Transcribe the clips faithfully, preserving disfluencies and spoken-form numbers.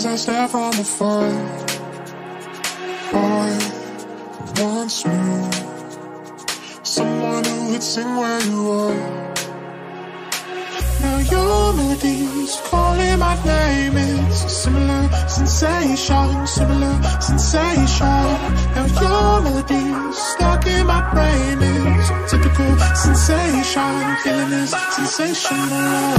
as I step on the floor. I once knew someone who would sing where you were. Now your melodies calling my name is similar sensation, similar sensation. Now your melodies stuck in my brain is typical sensation, feeling is sensational.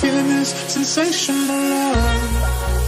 Feeling this sensational love.